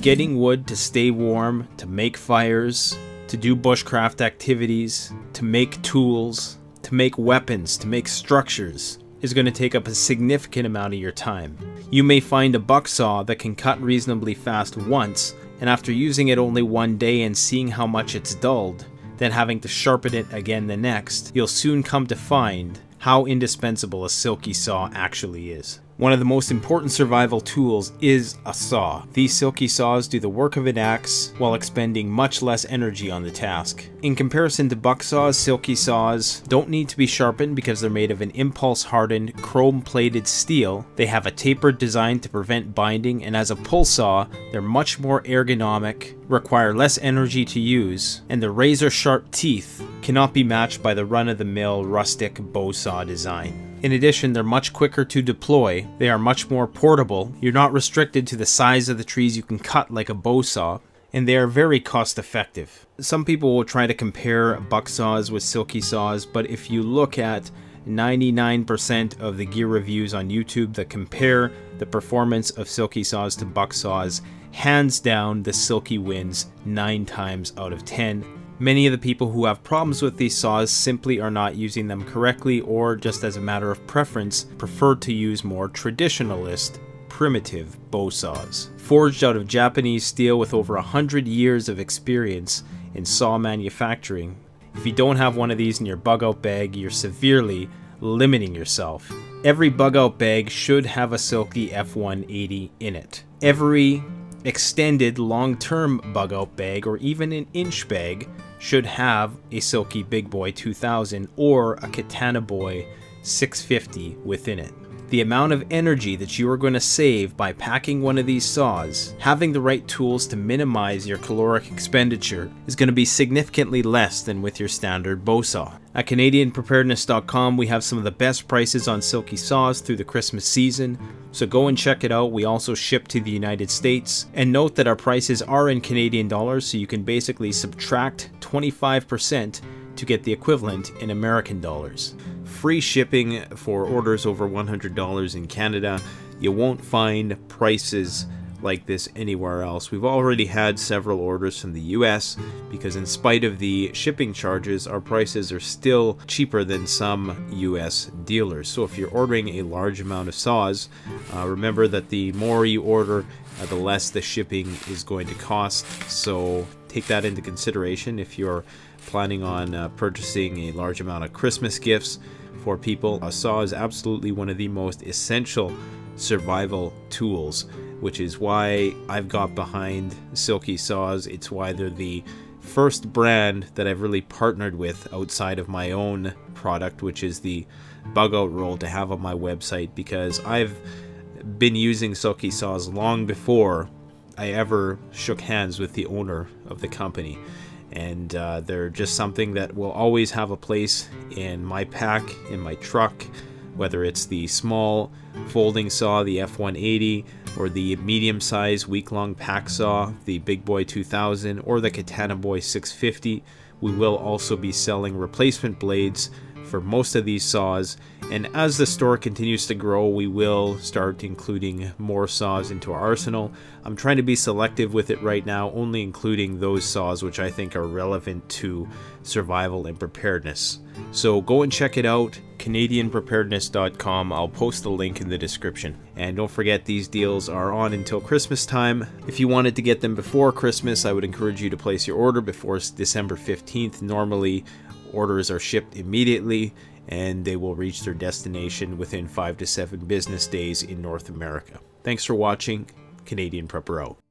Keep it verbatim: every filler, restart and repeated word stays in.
getting wood to stay warm, to make fires, to do bushcraft activities, to make tools, to make weapons, to make structures is going to take up a significant amount of your time. You may find a buck saw that can cut reasonably fast once, and after using it only one day and seeing how much it's dulled, then having to sharpen it again the next, you'll soon come to find how indispensable a silky saw actually is. One of the most important survival tools is a saw. These silky saws do the work of an axe while expending much less energy on the task. In comparison to buck saws, silky saws don't need to be sharpened because they're made of an impulse-hardened, chrome-plated steel. They have a tapered design to prevent binding, and as a pull saw, they're much more ergonomic, require less energy to use, and the razor-sharp teeth cannot be matched by the run-of-the-mill rustic bow saw design. In addition, they're much quicker to deploy, they are much more portable, you're not restricted to the size of the trees you can cut like a bow saw, and they are very cost effective. Some people will try to compare buck saws with silky saws, but if you look at ninety-nine percent of the gear reviews on YouTube that compare the performance of silky saws to buck saws, hands down the silky wins nine times out of ten. Many of the people who have problems with these saws simply are not using them correctly, or just as a matter of preference, prefer to use more traditionalist, primitive bow saws. Forged out of Japanese steel with over one hundred years of experience in saw manufacturing, if you don't have one of these in your bug out bag, you're severely limiting yourself. Every bug out bag should have a Silky F one eighty in it. Every extended long-term bug out bag, or even an inch bag, should have a Silky Big Boy two thousand or a Katanaboy six fifty within it. The amount of energy that you are going to save by packing one of these saws, having the right tools to minimize your caloric expenditure, is going to be significantly less than with your standard bow saw. At Canadian Preparedness dot com, we have some of the best prices on silky saws through the Christmas season, so go and check it out. We also ship to the United States, and note that our prices are in Canadian dollars, so you can basically subtract twenty-five percent to get the equivalent in American dollars. Free shipping for orders over one hundred dollars in Canada. You won't find prices like this anywhere else. We've already had several orders from the U S because in spite of the shipping charges, our prices are still cheaper than some U S dealers. So if you're ordering a large amount of saws, uh, remember that the more you order, uh, the less the shipping is going to cost. So take that into consideration if you're planning on uh, purchasing a large amount of Christmas gifts for people. A saw is absolutely one of the most essential survival tools, which is why I've got behind silky saws. It's why they're the first brand that I've really partnered with outside of my own product, which is the Bug Out Roll, to have on my website, because I've been using silky saws long before I ever shook hands with the owner of the company. And uh, they're just something that will always have a place in my pack, in my truck, whether it's the small folding saw, the F one eighty, or the medium-sized week-long pack saw, the Big Boy two thousand, or the Katanaboy six fifty. We will also be selling replacement blades for most of these saws, and as the store continues to grow, we will start including more saws into our arsenal. I'm trying to be selective with it right now, only including those saws which I think are relevant to survival and preparedness. So go and check it out, Canadian Preparedness dot com. I'll post the link in the description. And don't forget, these deals are on until Christmas time. If you wanted to get them before Christmas, I would encourage you to place your order before December fifteenth. Normally, orders are shipped immediately, and they will reach their destination within five to seven business days in North America. Thanks for watching. Canadian Prepper out.